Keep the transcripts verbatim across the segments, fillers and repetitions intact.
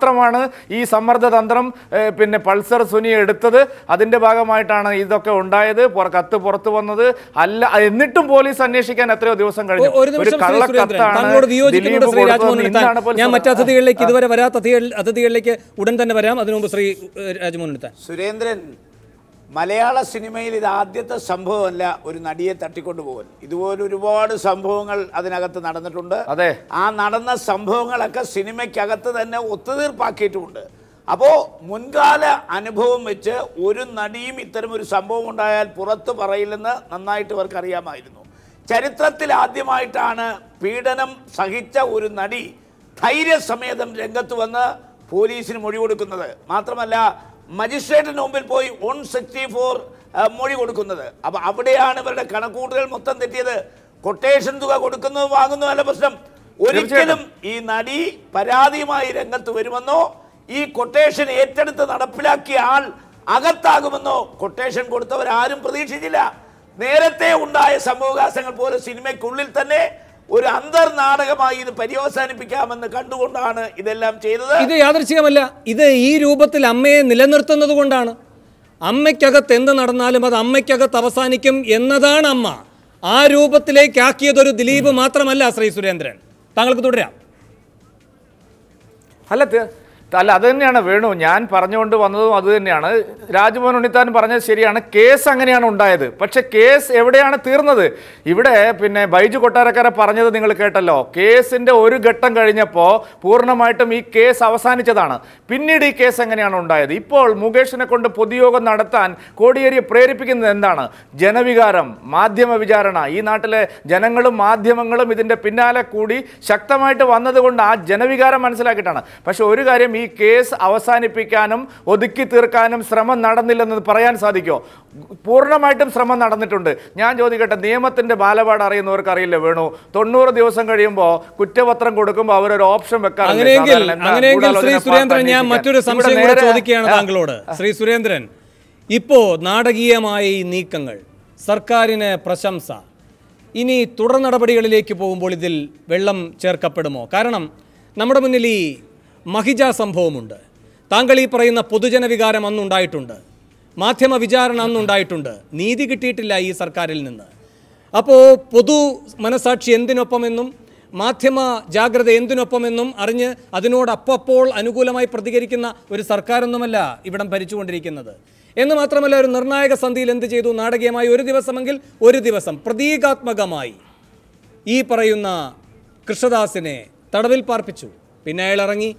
Traman, e Samartha Tantram, Pinne Pulsar Suni Editha, Adinde Bagamaitana, Idoka Undai, Porkatu Portuan, Allah, Nitum Police and Nishikan Atrio, the Osangar, Surendran, Malayala cinema is the Adita Sambhola, or Nadia Tatikodu. It would reward Sambhongal Adanagata Nadanatunda, and Nadana Sambhongalaka cinema Kagata than Uttar Pakitunda. Abo Mungala, Anabo Mecha, Urun Nadim, Itermur Sambhonda, Puratu Parailana, Nanai to Karia Maidano. Charitratil Adimaitana, Pedanam, Sahicha, Urun Nadi, Thaira Samadam Jangatuana, Police in Muriukunada, Matramala. Magistrate Nobel Boy, one sixty four Modi Gurukunda. Abadayana, Kanakutel, Mutan, the quotation to Gurukunda, Wagano, Alabasam, Uriculum, Inadi, Paradima, Iranga to Verimano, E. quotation eight to Narapilaki Hall, Agatagumano, quotation Gurta, Arim Pradishila, Nerete Undai, Samoga, Sangapore, Cinema Kuliltane. ஒரு அந்தர் நாடகமாய் இது பரியோசனிப்பிக்காமெന്ന കണ്ടുകൊണ്ടാണ് ഇതെല്ലാം ചെയ്തது ഇത് യാദൃശ്ചികമല്ല ഇത് ഈ രൂപത്തിൽ അമ്മയെ നിലനിർത്തുന്നതുകൊണ്ടാണ് അമ്മയ്ക്കകത്ത് എന്തു നടന്നാലും അത് അമ്മയ്ക്കകത്ത് അവസാനിക്കും എന്നതാണ് അമ്മ ആ രൂപത്തിലേക്ക് ആക്കിയത് ഒരു ദിലീപ് മാത്രമല്ല ശ്രീ സുരേന്ദ്രൻ താങ്കൾക്ക് തുടരാം അല്ലത് അല്ല അത് തന്നെയാണ് വേണു ഞാൻ പറഞ്ഞുകൊണ്ട് വന്നതും അത് തന്നെയാണ് രാജമോൻ ഉണ്ണിത്താൻ പറഞ്ഞത് ശരിയാണ് കേസ് അങ്ങനെയാണ് ഉണ്ടായത് പക്ഷേ കേസ് എവിടെയാണ് തീർന്നത് ഇവിടെ പിന്നെ ബൈജു കൊട്ടാരക്കാര പറഞ്ഞത് നിങ്ങൾ കേട്ടല്ലോ കേസിന്റെ ഒരു ഘട്ടം കഴിഞ്ഞപ്പോൾ പൂർണ്ണമായിട്ടും ഈ കേസ് അവസാനിച്ചതാണ് പിന്നീട് ഈ കേസ് അങ്ങനെയാണ് ഉണ്ടായത് ഇപ്പോൾ മുകേഷിനെ കൊണ്ട് പൊതുയോഗം നടത്താൻ കോടിയേരി പ്രേരിപ്പിക്കുന്നത് എന്താണ് ജനവികാരം മാധ്യമ വിചാരണ ഈ നാട്ടിലെ ജനങ്ങളും മാധ്യമങ്ങളും ഇതിന്റെ പിന്നാലെ കൂടി ശക്തമായിട്ട് വന്നതുകൊണ്ട് ആ ജനവികാരം മനസ്സിലാക്കിയിട്ടാണ് പക്ഷേ ഒരു കാര്യം ഈ കേസ് അവസാനിപ്പിക്കാനും ഒതുക്കി തീർക്കാനും ശ്രമം നടന്നില്ലെന്ന് പറയാൻ സാധിക്കോ പൂർണ്ണമായിട്ടും ശ്രമം നടന്നിട്ടുണ്ട് ഞാൻ ചോദിക്കട്ടെ നിയമത്തിന്റെ ബാലപാഠം അറിയുന്നവർക്ക് അറിയില്ല വേണു തൊണ്ണൂറ് ദിവസം കഴിയുമ്പോൾ കുറ്റപത്രം കൊടുക്കുമ്പോൾ അവർ ഒരു ഓപ്ഷൻ വെക്കാറുണ്ട് അങ്ങനെയെങ്കിൽ ശ്രീ സുരേന്ദ്രൻ ഞാൻ മറ്റൊരു സംശയം കൂടി ചോദിക്കുകയാണ് താങ്കളോട് ശ്രീ സുരേന്ദ്രൻ ഇപ്പോ നാടകീയമായ ഈ നീക്കങ്ങൾ സർക്കാരിനെ പ്രശംസ ഇനി തുടർ നടപടികളിലേക്ക് പോകുമ്പോൾ ഇതിൽ വെള്ളം ചേർക്കപ്പെടുമോ കാരണം നമ്മുടെ മുന്നിൽ ഈ Mahija Sambhavamund, Tangali Parayunna Podujana Vikaram annu undayittundu, Madhyama Vicharana annu undayittundu, Neethi kittiyitilla ee sarkaril ninnu. Appo Podu Manasaakshi enthinopam ennum, Madhyama Jagratha enthinopam ennum, arinju athinodu appappol anukoolamaayi prathikarikunna oru sarkar ennumalla ividam bharichukondirikkunnathu. Ennu mathramalla oru nirnayaka sandhiyil enthu cheythu naadakiyamayi oru divasamengil oru divasam prateekaatmakamayi ee parayunna Krishnadasine tadavil paarppichu, pinne ayal irangi.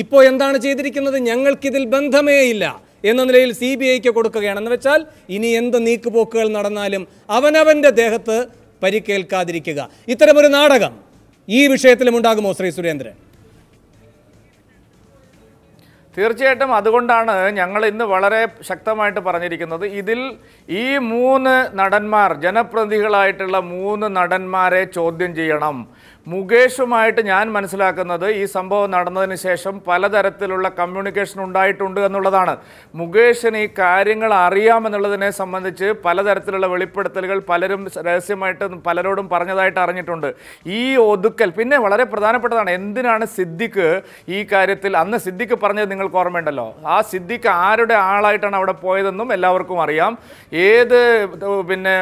ഇപ്പോൾ എന്താണ് ചെയ്തിരിക്കുന്നത് ഞങ്ങൾക്കിതിൽ ബന്ധമേ ഇല്ല എന്ന നിലയിൽ സിബിഐക്ക് കൊടുക്കുകയാണെന്ന് വെച്ചാൽ ഇനി എന്ത് നീക്കുപോക്കുകൾ നടന്നാലും അവനവന്റെ ദേഹത്തെ പരിക്കേൽക്കാതിരിക്കുക ഇത്തരമൊരു നാടകം ഈ വിഷയത്തിലും ഉണ്ടാകുമോ ശ്രീ സുരേന്ദ്രൻ തീർച്ചയായിട്ടും അതുകൊണ്ടാണ് ഞങ്ങൾ ഇന്ന് വളരെ ശക്തമായിട്ട് പറഞ്ഞിരിക്കുന്നത് ഇതിൽ ഈ മൂന്ന് നടന്മാർ ജനപ്രതിനിധികളായിട്ടുള്ള മൂന്ന് നടന്മാരെ ചോദ്യം ചെയ്യണം മുകേഷുമായിട്ട് ഞാൻ മനസ്സിലാക്കുന്നത് ഈ സംഭവം നടന്നതിന് ശേഷം പലതരത്തിലുള്ള കമ്മ്യൂണിക്കേഷൻ ഉണ്ടായിട്ടുണ്ട് എന്നുള്ളതാണ് മുകേഷിന് ഈ കാര്യങ്ങൾ അറിയാമെന്നുള്ളതിനെ സംബന്ധിച്ച് പലതരത്തിലുള്ള വെളിപ്പെടുത്തലുകൾ പലരും രഹസ്യമായിട്ട് പലരോടും പറഞ്ഞതായിട്ട് അറിഞ്ഞിട്ടുണ്ട് ഈ ഒതുക്കൽ പിന്നെ വളരെ പ്രധാനപ്പെട്ടതാണ് എന്തിനാണ് സിദ്ദിഖ് ഈ കാര്യത്തിൽ അന്ന് സിദ്ദിഖ് പറഞ്ഞത് നിങ്ങൾക്ക് ഓർമ്മയുണ്ടല്ലോ ആ സിദ്ദിഖ് ആരുടെ ആളായിട്ടാണ് അവിടെ പോയതെന്നും എല്ലാവർക്കും അറിയാം ഏത് പിന്നെ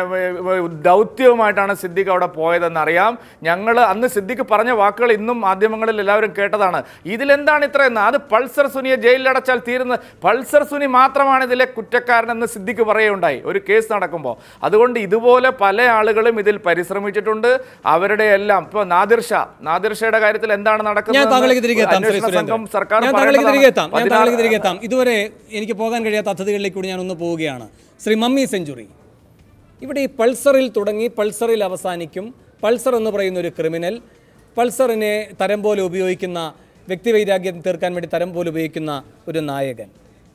ദൗത്യവുമായിട്ടാണ് സിദ്ദിഖ് അവിടെ പോയതെന്നറിയാം ഞങ്ങൾ അന്ന് സിദ്ദിഖ് പറഞ്ഞ വാക്കുകൾ ഇന്നും മാധ്യമങ്ങളിൽ എല്ലാവരും കേട്ടതാണ് ഇതിലെന്താണ് ഇത്ര എന്ന് അത് പൾസർ സുനിയെ ജയിലിലടച്ചാൽ തീരുന്ന പൾസർ സുനി മാത്രമാണ് ഇതിലെ കുറ്റക്കാരനെന്ന് സിദ്ദിഖ് പറയുകയുണ്ടായി ഒരു കേസ് നടക്കുമ്പോൾ അതുകൊണ്ട് ഇതുപോലെ പല ആളുകളും ഇതിൽ പരിശ്രമിച്ചിട്ടുണ്ട് അവരുടെ എല്ലാം ഇപ്പോൾ നാദിർ ഷാ നാദിർ ഷയുടെ കാര്യത്തിൽ എന്താണ് നടക്കുന്നത് ഇതുവരെ എനിക്ക് പോകാൻ കഴിയാത്ത അതിഥികളിലേക്ക് കൂടി ഞാൻ ഒന്ന് പോവുകയാണ് ശ്രീ മമ്മി സെഞ്ചുറി ഇവിടെ ഈ പൾസറിൽ തുടങ്ങി പൾസറിൽ അവസാനിക്കും Pulsar എന്ന് പറയുന്ന ഒരു ക്രിമിനൽ പൾസറിനെ തരം പോലെ ഉപയോഗിക്കുന്ന വ്യക്തിവൈരാഗ്യം തീർക്കാൻ വേണ്ടി തരം പോലെ ഉപയോഗിക്കുന്ന ഒരു നായകൻ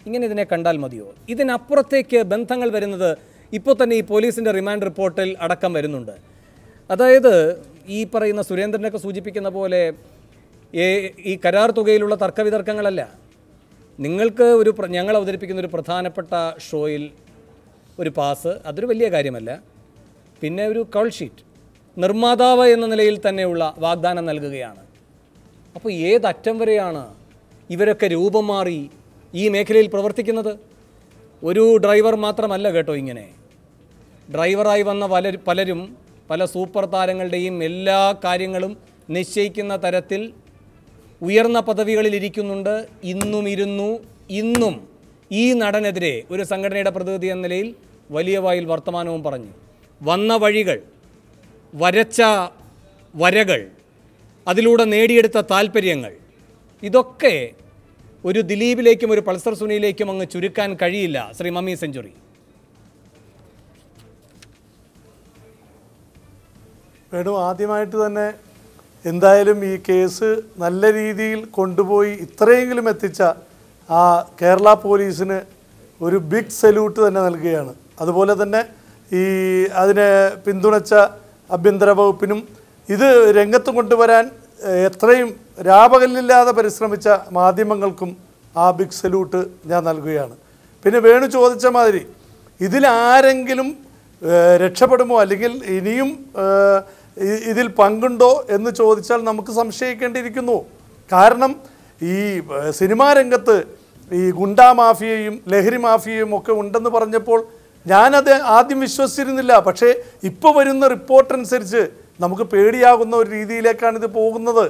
ഇങ്ങനെ ഇതിനെ കണ്ടാൽ മതിയോ ഇതിനപ്പുറത്തേക്ക് ബന്ധങ്ങൾ വരുന്നത് ഇപ്പോൾ തന്നെ ഈ പോലീസിന്റെ റിമാൻഡ് റിപ്പോർട്ടിൽ അടക്കം വരുന്നുണ്ട് അതായത് ഈ പറയുന്ന സുരേന്ദ്രനൊക്കെ സൂചിപ്പിക്കുന്ന പോലെ ഈ കരാർ തുകയിലുള്ള തർക്കവിതർക്കങ്ങളല്ല നിങ്ങൾക്ക് ഒരു ഞങ്ങൾ അവതരിപ്പിക്കുന്ന ഒരു പ്രധാനപ്പെട്ട ഷോയിൽ ഒരു പാസ് അതൊരു വലിയ കാര്യമല്ല പിന്നെ ഒരു കോൾ ഷീറ്റ് നിർമ്മാതാവ് എന്ന നിലയിൽ തന്നെയുള്ള വാഗ്ദാനം നൽകുകയാണ് അപ്പോൾ ഏത് അറ്റം വരെയാണ് ഇവരൊക്കെ രൂപം മാറി ഈ മേഖലയിൽ പ്രവർത്തിക്കുന്നത്. ഒരു ഡ്രൈവർ മാത്രമല്ല കേട്ടോ ഇങ്ങനെ. ഡ്രൈവറായി വന്ന പല പലരും പല സൂപ്പർ താരങ്ങളുടെയും എല്ലാ കാര്യങ്ങളും നിശ്ചയിക്കുന്ന തരത്തിൽ ഉയർന്ന പദവികളിൽ ഇരിക്കുന്നുണ്ട്. ഇന്നും ഇരുന്നു ഇന്നും ഈ നടനെതിരെ ഒരു സംഘടനയുടെ പ്രതിനിധി എന്ന നിലയിൽ വലിയ വായിൽ വർത്തമാനവും പറഞ്ഞു. വന്ന വഴികൾ, വരച്ച വരകൾ, അതിലൂടെ നേടിയെടുത്ത താൽപ്പര്യങ്ങൾ, ഇതൊക്കെ ഒരു ദിലീപിലേക്കും ഒരു പൾസർ സുനിയിലേക്കും അങ്ങ് ചുരുക്കാൻ കഴിയില്ല. Shri mummy century. വേണു, ആദ്യമായിട്ട് തന്നെ എന്തായാലും ഈ കേസ് നല്ല രീതിയിൽ കൊണ്ടുപോയി ഇത്രയെങ്കിലും എത്തിച്ച ആ കേരള പോലീസിന് ഒരു ബിഗ് സല്യൂട്ട് തന്നെ നൽകുകയാണ്. അതുപോലെ തന്നെ ഈ അതിനെ പിന്തുണച്ച ആഭ്യന്തര വകുപ്പിനും ഇത് രംഗത്ത് കൊണ്ടുവരാൻ എത്രയും രാപകലില്ലാതെ പരിശ്രമിച്ച മാധ്യമങ്ങൾക്കും ആ ബിഗ് സല്യൂട്ട് ഞാൻ നൽകുകയാണ്. പിന്നെ വേണു ചോദിച്ച മാതിരി ഇതിലാരെങ്കിലും രക്ഷപ്പെടുമോ അല്ലെങ്കിൽ ഇനിയും ഇതിൽ പങ്കുണ്ടോ എന്ന് ചോദിച്ചാൽ നമുക്ക് സംശയിക്കേണ്ടിയിരിക്കുന്നു. കാരണം ഈ സിനിമാ രംഗത്ത് ഈ ഗുണ്ടാ മാഫിയയും ലഹരി മാഫിയയും ഒക്കെ ഉണ്ടെന്ന് പറഞ്ഞപ്പോൾ ഞാനത് ആദ്യം വിശ്വസിച്ചിരുന്നില്ല. പക്ഷേ ഇപ്പോൾ വരുന്ന റിപ്പോർട്ടനുസരിച്ച് നമുക്ക് പേടിയാകുന്ന ഒരു രീതിയിലേക്കാണ് ഇത് പോകുന്നത്.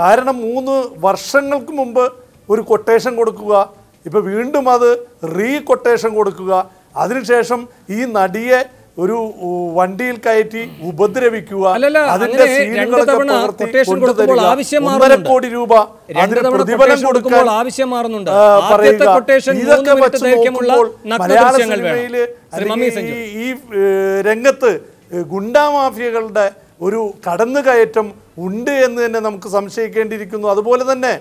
കാരണം മൂന്ന് വർഷങ്ങൾക്ക് മുമ്പ് ഒരു കൊട്ടേഷൻ കൊടുക്കുക, ഇപ്പോൾ വീണ്ടും അത് റീ കൊട്ടേഷൻ കൊടുക്കുക, അതിനുശേഷം ഈ നടിയെ ഒരു വണ്ടിയിൽ കയറ്റി ഉപദ്രവിക്കുക, അതിന്റെ സീനുകളൊക്കെ പകർത്തി കൊണ്ടുതരിക, ഒന്നര കോടി രൂപ അതിന് പ്രതിഫലം കൊടുക്കാൻ പറയുക, ഇതൊക്കെ വെച്ച് നോക്കുമ്പോൾ മലയാള സിനിമയില് ഈ രംഗത്ത് ഗുണ്ടാ മാഫിയകളുടെ ഒരു കടന്നുകയറ്റം ഉണ്ട് എന്ന് തന്നെ നമുക്ക് സംശയിക്കേണ്ടിയിരിക്കുന്നു. അതുപോലെ തന്നെ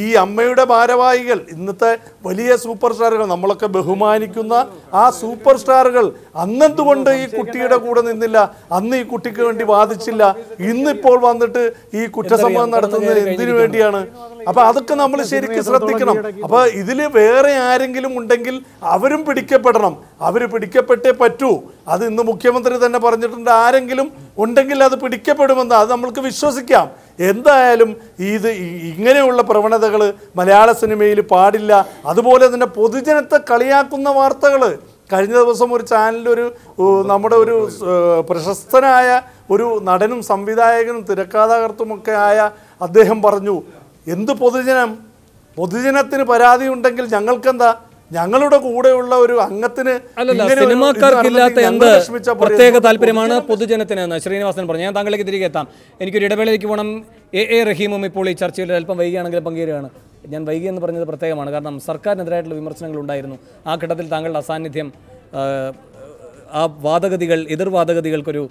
ഈ അമ്മയുടെ ഭാരവാഹികൾ, ഇന്നത്തെ വലിയ സൂപ്പർ സ്റ്റാറുകൾ, നമ്മളൊക്കെ ബഹുമാനിക്കുന്ന ആ സൂപ്പർ സ്റ്റാറുകൾ അന്നെന്തുകൊണ്ട് ഈ കുട്ടിയുടെ കൂടെ നിന്നില്ല, അന്ന് ഈ കുട്ടിക്ക് വേണ്ടി വാദിച്ചില്ല, ഇന്നിപ്പോൾ വന്നിട്ട് ഈ കുറ്റസമ്മതം നടത്തുന്നത് എന്തിനു വേണ്ടിയാണ്? അപ്പം അതൊക്കെ നമ്മൾ ശരിക്കും ശ്രദ്ധിക്കണം. അപ്പോൾ ഇതിൽ വേറെ ആരെങ്കിലും ഉണ്ടെങ്കിൽ അവരും പിടിക്കപ്പെടണം, അവർ പിടിക്കപ്പെട്ടേ പറ്റൂ. അത് ഇന്ന് മുഖ്യമന്ത്രി തന്നെ പറഞ്ഞിട്ടുണ്ട്, ആരെങ്കിലും ഉണ്ടെങ്കിൽ അത് പിടിക്കപ്പെടുമെന്ന്. അത് നമ്മൾക്ക് വിശ്വസിക്കാം. എന്തായാലും ഇത് ഇങ്ങനെയുള്ള പ്രവണതകൾ മലയാള സിനിമയിൽ പാടില്ല. അതുപോലെ തന്നെ പൊതുജനത്തെ കളിയാക്കുന്ന വാർത്തകൾ, കഴിഞ്ഞ ദിവസം ഒരു ചാനലിലൊരു നമ്മുടെ ഒരു പ്രശസ്തനായ ഒരു നടനും സംവിധായകനും തിരക്കഥാകൃത്തുമൊക്കെ ആയ അദ്ദേഹം പറഞ്ഞു, എന്ത് പൊതുജനം, പൊതുജനത്തിന് പരാതി ഉണ്ടെങ്കിൽ ഞങ്ങൾക്കെന്താ, ഞങ്ങളുടെ കൂടെയുള്ള ഒരു അംഗത്തിന് പ്രത്യേക താല്പര്യമാണ് പൊതുജനത്തിന് എന്ന് ശ്രീനിവാസൻ പറഞ്ഞു. ഞാൻ താങ്കളിലേക്ക് തിരികെ എത്താം. എനിക്കൊരു ഇടവേളയിലേക്ക് പോകണം. എ എ റഹീമും ഇപ്പോൾ ഈ ചർച്ചയിൽ അല്പം വൈകിയാണെങ്കിലും പങ്കുവരികയാണ്. ഞാൻ വൈകി എന്ന് പറഞ്ഞത് പ്രത്യേകമാണ്, കാരണം സർക്കാരിനെതിരായിട്ടുള്ള വിമർശനങ്ങൾ ഉണ്ടായിരുന്നു. ആ ഘട്ടത്തിൽ താങ്കളുടെ അസാന്നിധ്യം ആ വാദഗതികൾ, എതിർവാദഗതികൾക്കൊരു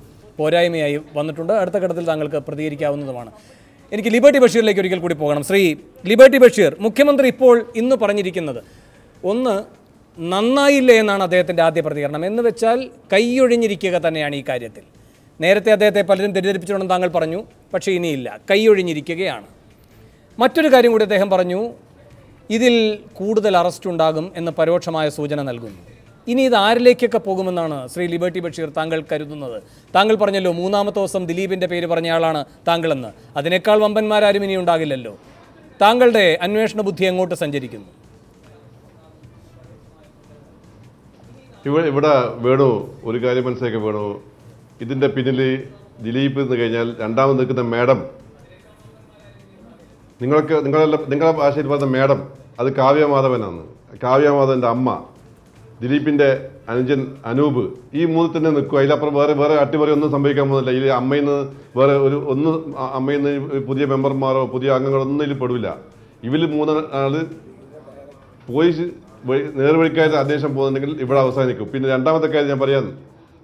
പോരായ്മയായി വന്നിട്ടുണ്ട്. അടുത്ത ഘട്ടത്തിൽ താങ്കൾക്ക് പ്രതികരിക്കാവുന്നതുമാണ്. എനിക്ക് ലിബർട്ടി ബഷീറിലേക്ക് ഒരിക്കൽ കൂടി പോകണം. ശ്രീ ലിബർട്ടി ബഷീർ, മുഖ്യമന്ത്രി ഇപ്പോൾ ഇന്ന് പറഞ്ഞിരിക്കുന്നത് ഒന്ന് നന്നായില്ല എന്നാണ് അദ്ദേഹത്തിൻ്റെ ആദ്യ പ്രതികരണം. എന്ന് വെച്ചാൽ കൈയൊഴിഞ്ഞിരിക്കുക തന്നെയാണ് ഈ കാര്യത്തിൽ. നേരത്തെ അദ്ദേഹത്തെ പലരും തെറ്റിദ്ധരിപ്പിച്ചുകൊണ്ടെന്ന് താങ്കൾ പറഞ്ഞു, പക്ഷേ ഇനിയില്ല, കൈയൊഴിഞ്ഞിരിക്കുകയാണ്. മറ്റൊരു കാര്യം കൂടി അദ്ദേഹം പറഞ്ഞു, ഇതിൽ കൂടുതൽ അറസ്റ്റ് ഉണ്ടാകും എന്ന് പരോക്ഷമായ സൂചന നൽകുന്നു. ഇനി ഇത് ആരിലേക്കൊക്കെ പോകുമെന്നാണ് ശ്രീ ലിബർട്ടി ബഷീർ താങ്കൾ കരുതുന്നത്? താങ്കൾ പറഞ്ഞല്ലോ മൂന്നാമത്തെ ദിവസം ദിലീപിൻ്റെ പേര് പറഞ്ഞയാളാണ് താങ്കളെന്ന്. അതിനേക്കാൾ വമ്പന്മാരാരും ഇനി ഉണ്ടാകില്ലല്ലോ. താങ്കളുടെ അന്വേഷണ ബുദ്ധി എങ്ങോട്ട് സഞ്ചരിക്കുന്നു? ഇവിടെ ഇവിടെ വേണോ ഒരു കാര്യം മനസ്സിലാക്കി വേണോ, ഇതിൻ്റെ പിന്നിൽ ദിലീപ് എന്ന് കഴിഞ്ഞാൽ രണ്ടാമത് നിൽക്കുന്ന മാഡം, നിങ്ങൾക്ക് നിങ്ങളെല്ലാം നിങ്ങളെ ഭാഷയിൽ പറഞ്ഞ മാഡം, അത് കാവ്യമാധവനാണ്. കാവ്യമാധവൻ്റെ അമ്മ, ദിലീപിൻ്റെ അനുജൻ അനൂപ്, ഈ മൂന്ന് തന്നെ നിൽക്കുക. അതിലപ്പുറം വേറെ വേറെ അട്ടിമറി ഒന്നും സംഭവിക്കാൻ പോകുന്നില്ല. ഇതിൽ അമ്മയിൽ നിന്ന് വേറെ ഒരു ഒന്നും അമ്മയിൽ നിന്ന് പുതിയ മെമ്പർമാരോ പുതിയ അംഗങ്ങളൊന്നും ഇതിൽ പെടില്ല. ഇവർ മൂന്നാൾ പോയി നേർവഴിക്കാത്ത അന്വേഷണം പോകുന്നുണ്ടെങ്കിൽ ഇവിടെ അവസാനിക്കും. പിന്നെ രണ്ടാമത്തെ കാര്യം ഞാൻ പറയാൻ,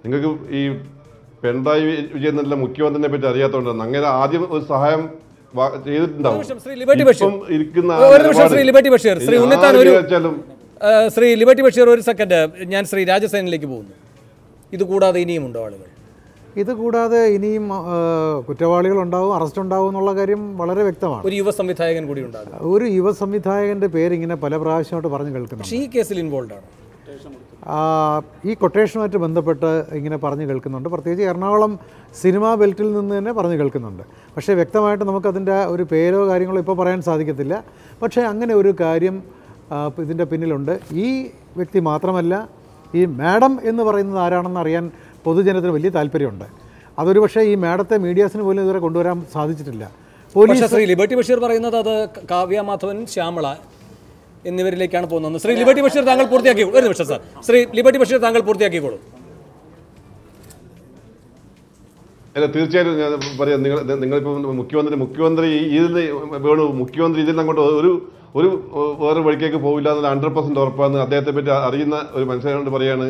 നിങ്ങൾക്ക് ഈ പിണറായി വിജയൻ എന്നുള്ള മുഖ്യമന്ത്രിനെ പറ്റി അറിയാത്തതുകൊണ്ടാണ് അങ്ങനെ ആദ്യം ഒരു സഹായം ചെയ്തിട്ടുണ്ടാവും. ശ്രീ ലിബർട്ടി ബഷീർ ഒരു സെക്കൻഡ്, ഞാൻ ശ്രീ രാജസേനിലേക്ക് പോകുന്നു. ഇത് കൂടാതെ ഇനിയും ഉണ്ടോ ആളുകൾ? ഇത് കൂടാതെ ഇനിയും കുറ്റവാളികൾ ഉണ്ടാവും, അറസ്റ്റ് ഉണ്ടാവും എന്നുള്ള കാര്യം വളരെ വ്യക്തമാണ്. ഒരു യുവ സംവിധായകൻ കൂടി ഉണ്ടാകും. ഒരു യുവ സംവിധായകൻ്റെ പേരിങ്ങനെ പല പ്രാവശ്യമായിട്ട് പറഞ്ഞു കേൾക്കുന്നു. ഈ കേസിൽ ഇൻവോൾവ് ആണ്. ഈ കൊട്ടേഷനുമായിട്ട് ബന്ധപ്പെട്ട് ഇങ്ങനെ പറഞ്ഞു കേൾക്കുന്നുണ്ട്. പ്രത്യേകിച്ച് എറണാകുളം സിനിമാ ബെൽറ്റിൽ നിന്ന് തന്നെ പറഞ്ഞു കേൾക്കുന്നുണ്ട്. പക്ഷേ വ്യക്തമായിട്ട് നമുക്കതിൻ്റെ ഒരു പേരോ കാര്യങ്ങളോ ഇപ്പോൾ പറയാൻ സാധിക്കത്തില്ല. പക്ഷേ അങ്ങനെ ഒരു കാര്യം ഇതിൻ്റെ പിന്നിലുണ്ട്. ഈ വ്യക്തി മാത്രമല്ല, ഈ മാഡം എന്ന് പറയുന്നത് ആരാണെന്ന് അറിയാൻ പൊതുജനത്തിന് വലിയ താല്പര്യമുണ്ട്. അതൊരു പക്ഷേ ഈ മാഡത്തെ മീഡിയാസിന് പോലും ഇതുവരെ കൊണ്ടുവരാൻ സാധിച്ചിട്ടില്ല. പോലീസ് ശ്രീ ലിബർട്ടി ബഷീർ പറയുന്നത് അത് കാവ്യ മാധവൻ, ശ്യാമള എന്നിവരിലേക്കാണ് പോകുന്നത്. ശ്രീ ലിബർട്ടി ബഷീർ താങ്കൾ പൂർത്തിയാക്കിയോ? ഒരു നിമിഷം സാർ, ശ്രീ ലിബർട്ടി ബഷീർ താങ്കൾ പൂർത്തിയാക്കിക്കോളൂ. അല്ല, തീർച്ചയായിട്ടും ഞാൻ പറയാം. നിങ്ങൾ നിങ്ങളിപ്പോൾ മുഖ്യമന്ത്രി മുഖ്യമന്ത്രി ഇതിൽ വേണു മുഖ്യമന്ത്രി ഇതിൽ അങ്ങോട്ട് ഒരു ഒരു വേറെ വഴിക്കേക്ക് പോവില്ല എന്നുള്ള ഹൺഡ്രഡ് പെർസെൻറ്റ് ഉറപ്പാണ്. അദ്ദേഹത്തെ പറ്റി അറിയുന്ന ഒരു മനുഷ്യനോട് പറയാണ്,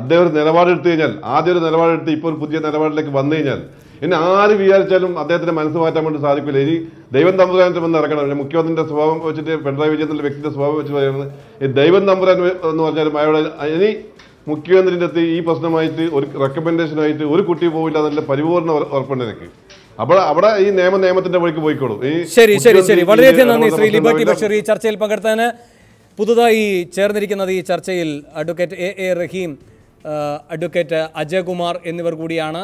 അദ്ദേഹം ഒരു നിലപാടെടുത്തു കഴിഞ്ഞാൽ, ആദ്യം ഒരു നിലപാടെടുത്ത് ഇപ്പോൾ ഒരു പുതിയ നിലപാടിലേക്ക് വന്നു കഴിഞ്ഞാൽ എന്നെ ആര് വിചാരിച്ചാലും അദ്ദേഹത്തിൻ്റെ മനസ്സ് മാറ്റാൻ വേണ്ടി സാധിക്കില്ല. ഇനി ദൈവം തമ്പുരാൻ വന്ന് ഇറക്കണം. മുഖ്യമന്ത്രിയുടെ സ്വഭാവം വെച്ചിട്ട്, പിണറായി വിജയൻ എന്നുള്ള വ്യക്തിയുടെ സ്വഭാവം വെച്ച് പറയുന്നത് ദൈവം തമ്പുരാൻ എന്ന് പറഞ്ഞാലും അയാളെ ഇനി മുഖ്യമന്ത്രിൻ്റെ അടുത്ത് ഈ പ്രശ്നമായിട്ട് ഒരു റെക്കമെൻഡേഷനായിട്ട് ഒരു കുട്ടി പോവില്ല എന്നുള്ള പരിപൂർണ്ണ ഉറപ്പുണ്ട് എനിക്ക്. അപ്പോൾ അവിടെ ഈ നിയമ നിയമത്തിൻ്റെ വഴിക്ക് പോയിക്കോളൂ. ശരി ശരി ശരി വളരെയധികം നന്ദി ശ്രീ ലിബർട്ടി ബഷീർ ഈ ചർച്ചയിൽ പങ്കെടുത്തതിന്. പുതുതായി ചേർന്നിരിക്കുന്നത് ഈ ചർച്ചയിൽ advocate A A Rahim, advocate Ajayakumar എന്നിവർ കൂടിയാണ്.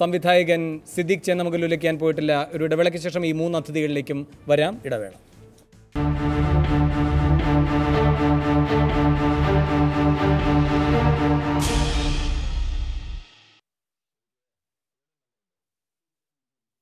സംവിധായകൻ സിദ്ദീഖ് ചെന്നമംഗലൂരിലേക്ക് ഞാൻ പോയിട്ടില്ല. ഒരു ഇടവേളയ്ക്ക് ശേഷം ഈ മൂന്ന് അതിഥികളിലേക്കും വരാം. ഇടവേള